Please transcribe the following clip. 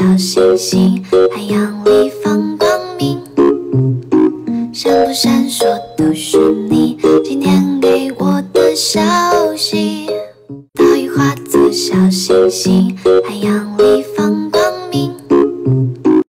小星星，海洋里放光明，闪不闪烁都是你今天给我的消息。岛屿化作小星星，海洋里。